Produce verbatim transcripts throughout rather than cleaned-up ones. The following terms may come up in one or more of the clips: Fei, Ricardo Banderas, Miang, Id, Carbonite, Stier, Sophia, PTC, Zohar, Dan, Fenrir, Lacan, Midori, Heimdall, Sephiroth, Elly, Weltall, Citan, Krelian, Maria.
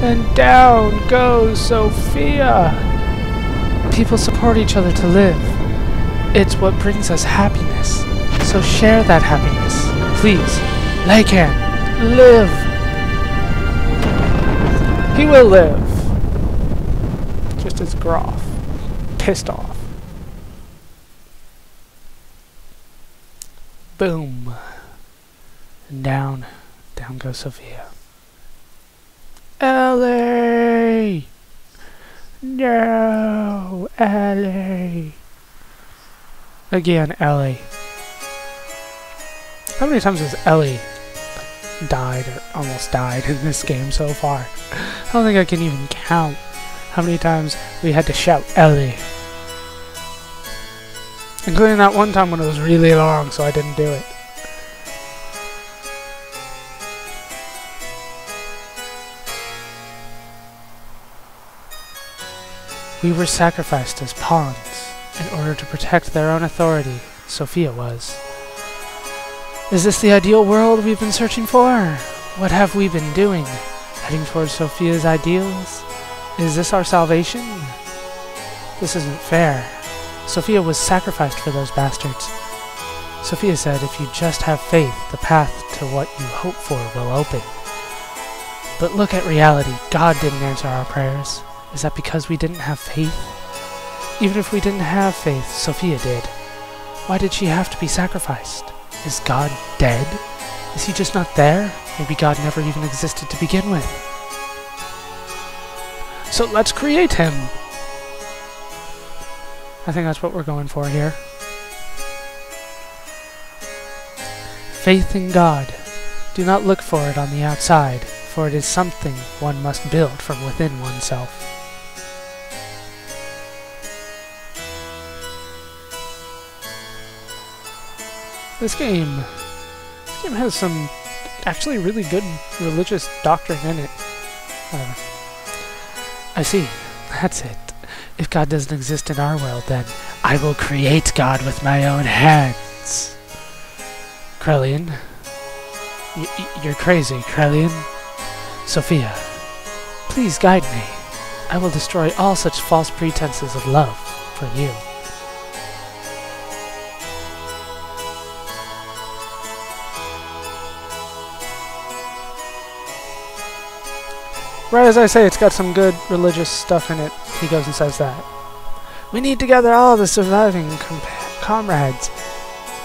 And down goes Sophia! People support each other to live. It's what brings us happiness. So share that happiness. Please, Lacan, live! He will live. Just as Groff. Pissed off. Boom. And down, down goes Sophia. Elly! No, Elly! Again, Elly. How many times has Elly died or almost died in this game so far? I don't think I can even count how many times we had to shout Elly. Including that one time when it was really long, so I didn't do it. We were sacrificed as pawns in order to protect their own authority, Sophia was. Is this the ideal world we've been searching for? What have we been doing? Heading towards Sophia's ideals? Is this our salvation? This isn't fair. Sophia was sacrificed for those bastards. Sophia said if you just have faith, the path to what you hope for will open. But look at reality. God didn't answer our prayers. Is that because we didn't have faith? Even if we didn't have faith, Sophia did. Why did she have to be sacrificed? Is God dead? Is he just not there? Maybe God never even existed to begin with. So let's create him! I think that's what we're going for here. Faith in God. Do not look for it on the outside, for it is something one must build from within oneself. This game, this game has some actually really good religious doctrine in it. Uh, I see. That's it. If God doesn't exist in our world, then I will create God with my own hands. Krelian. Y you're crazy, Krelian. Sophia. Please guide me. I will destroy all such false pretenses of love for you. Right as I say, it's got some good religious stuff in it. He goes and says that. We need to gather all the surviving comrades.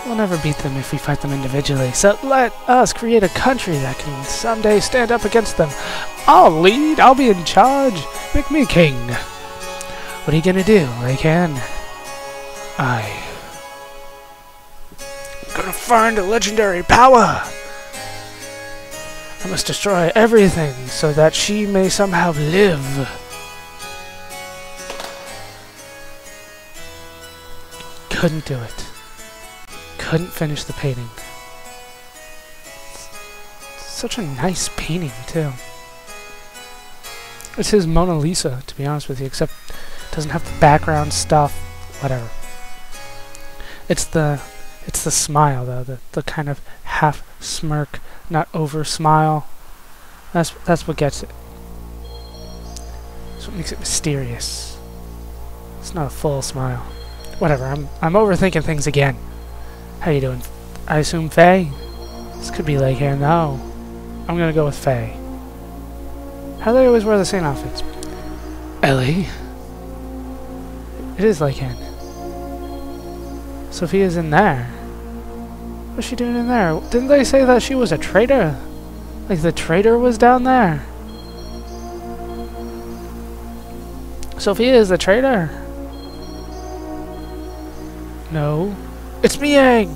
We'll never beat them if we fight them individually, so let us create a country that can someday stand up against them. I'll lead, I'll be in charge. Make me king. What are you gonna do, Lacan? I... I'm gonna find a legendary power! I must destroy everything so that she may somehow live. Couldn't do it. Couldn't finish the painting. It's such a nice painting, too. It's his Mona Lisa, to be honest with you, except it doesn't have the background stuff. Whatever. It's the... It's the smile, though. The, the kind of half-smirk, not over-smile. That's, that's what gets it. That's what makes it mysterious. It's not a full smile. Whatever, I'm, I'm overthinking things again. How you doing? I assume Fei? This could be like here. No. I'm gonna go with Fei. How do they always wear the same outfits? Elly? It is like him. Sophia's in there. What's she doing in there? Didn't they say that she was a traitor? Like the traitor was down there. Sophia is the traitor. No. It's Miang!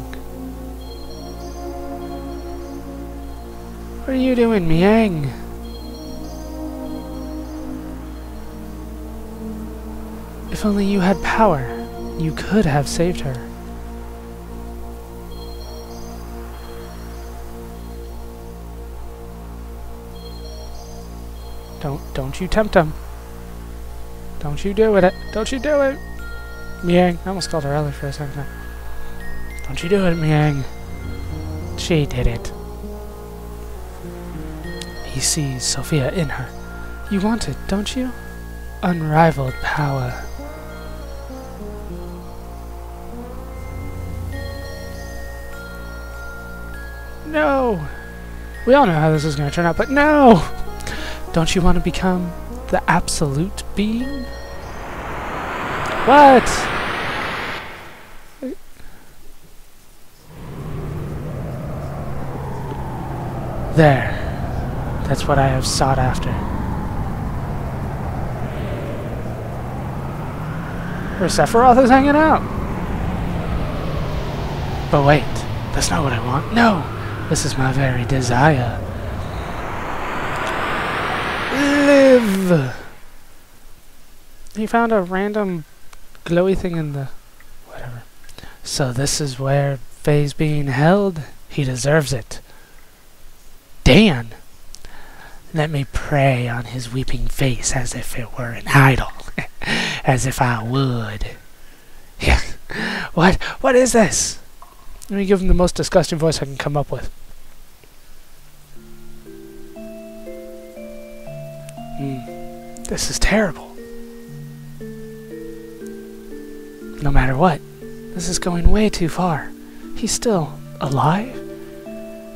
What are you doing, Miang? If only you had power, you could have saved her. Don't, don't you tempt him. Don't you do it. Don't you do it. Miang. I almost called her Elly for a second. Don't you do it, Miang. She did it. He sees Sophia in her. You want it, don't you? Unrivaled power. No! We all know how this is going to turn out, but no! Don't you want to become the absolute being? What? There. That's what I have sought after. Where Sephiroth is hanging out. But wait, that's not what I want. No! This is my very desire. Live! He found a random glowy thing in the... whatever. So this is where Fei's being held. He deserves it. Dan! Let me pray on his weeping face as if it were an idol. As if I would. Yes. What? What is this? Let me give him the most disgusting voice I can come up with. Mm. This is terrible. No matter what, this is going way too far. He's still alive?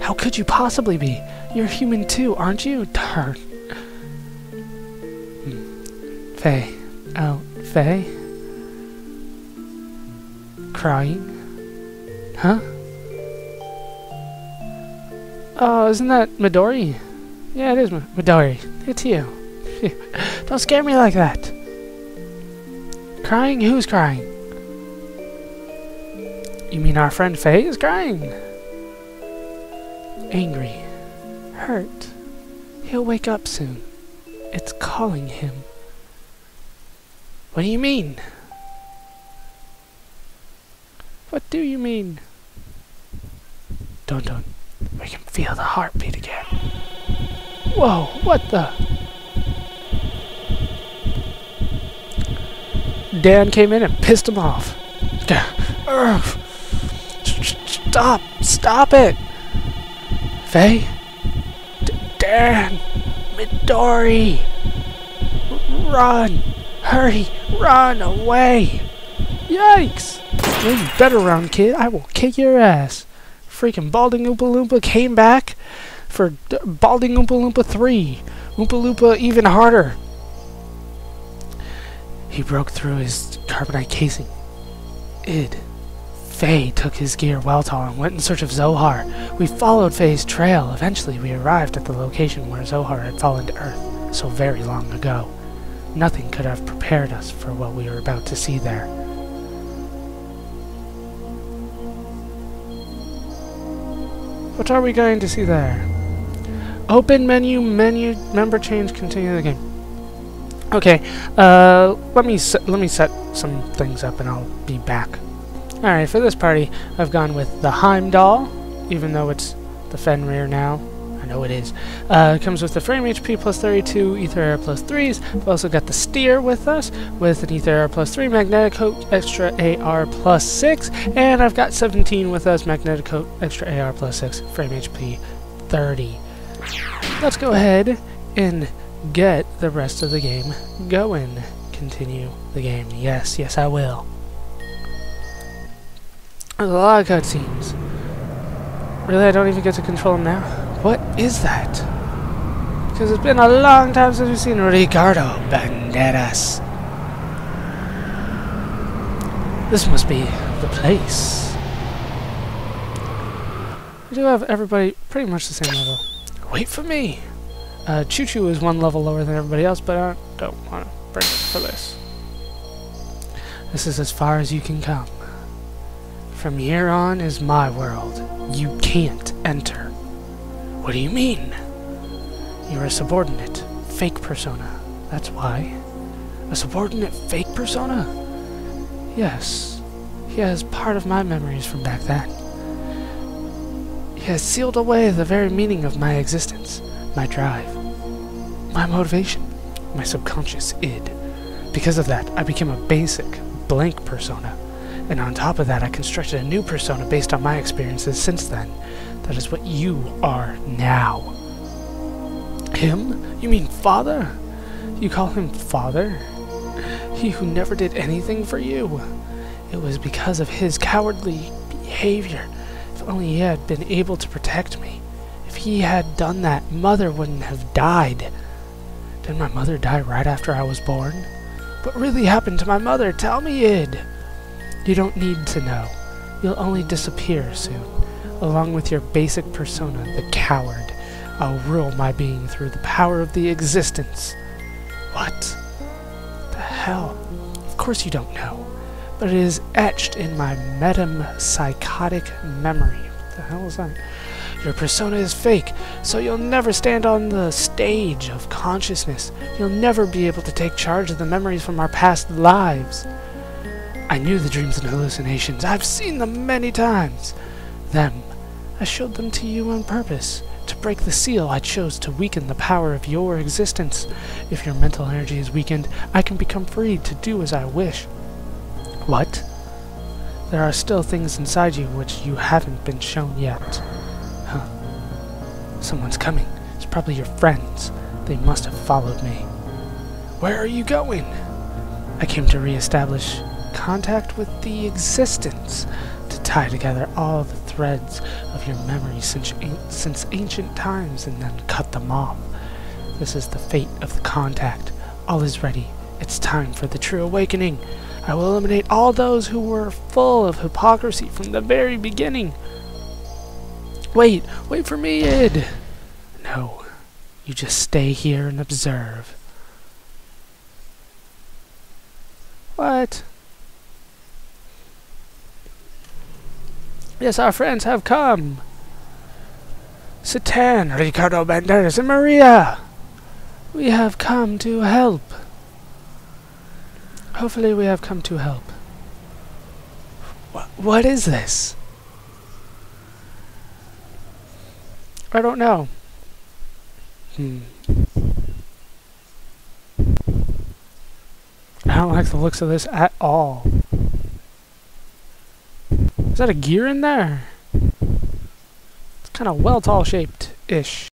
How could you possibly be? You're human too, aren't you? Darn. Mm. Fei. Oh, Fei? Crying? Huh? Oh, isn't that Midori? Yeah, it is Midori. It's you. Don't scare me like that. Crying? Who's crying? You mean our friend Fei is crying? Angry. Hurt. He'll wake up soon. It's calling him. What do you mean? What do you mean? Don't, don't. We can feel the heartbeat again. Whoa, what the? Dan came in and pissed him off. Stop, stop it! Fei? D Dan! Midori! R run! Hurry! Run away! Yikes! You better run, kid. I will kick your ass. Freaking Balding Oompa Loompa came back for D Balding Oompa Loompa three. Oompa Loompa even harder. He broke through his carbonite casing. Id. Fei took his gear Weltall and went in search of Zohar. We followed Fei's trail. Eventually we arrived at the location where Zohar had fallen to Earth so very long ago. Nothing could have prepared us for what we were about to see there. What are we going to see there? Open menu, menu, member change, continue the game. Okay, uh, let me se let me set some things up and I'll be back. Alright, for this party, I've gone with the Heimdall, even though it's the Fenrir now. I know it is. Uh, it comes with the frame H P plus thirty-two, ether error plus threes. We've also got the Stier with us, with an ether error plus three, magnetic coat, extra A R plus six, and I've got seventeen with us, magnetic coat, extra A R plus six, frame H P thirty. Let's go ahead and get the rest of the game going. Continue the game. Yes, yes I will. There's a lot of cutscenes. Really, I don't even get to control them now? What is that? Because it's been a long time since we've seen Ricardo Banderas. This must be the place. We do have everybody pretty much the same level. Wait for me! Uh, Choo Choo is one level lower than everybody else, but I don't want to bring it for this. This is as far as you can come. From here on is my world. You can't enter. What do you mean? You're a subordinate, fake persona. That's why. A subordinate fake persona? Yes. He has part of my memories from back then. He has sealed away the very meaning of my existence, my drive, my motivation, my subconscious id. Because of that, I became a basic, blank persona. And on top of that, I constructed a new persona based on my experiences since then. That is what you are now. Him? You mean father? You call him father? He who never did anything for you. It was because of his cowardly behavior. If only he had been able to protect me. If he had done that, Mother wouldn't have died. Did my mother die right after I was born? What really happened to my mother? Tell me it. You don't need to know. You'll only disappear soon, along with your basic persona, the coward. I'll rule my being through the power of the existence. What? The hell? Of course you don't know, but it is etched in my metempsychotic memory. What the hell is that? Your persona is fake, so you'll never stand on the stage of consciousness. You'll never be able to take charge of the memories from our past lives. I knew the dreams and hallucinations. I've seen them many times. Them. I showed them to you on purpose. To break the seal, I chose to weaken the power of your existence. If your mental energy is weakened, I can become free to do as I wish. What? There are still things inside you which you haven't been shown yet. Huh. Someone's coming. It's probably your friends. They must have followed me. Where are you going? I came to re-establish contact with the existence, to tie together all the threads of your memory since, since ancient times and then cut them off. This is the fate of the contact. All is ready. It's time for the true awakening. I will eliminate all those who were full of hypocrisy from the very beginning. Wait, wait for me, Id! No, you just stay here and observe. What? Yes, our friends have come. Citan, Ricardo Banderas, and Maria. We have come to help. Hopefully we have come to help. Wh what is this? I don't know. Hmm. I don't like the looks of this at all. Is that a gear in there? It's kind of Weltall shaped-ish.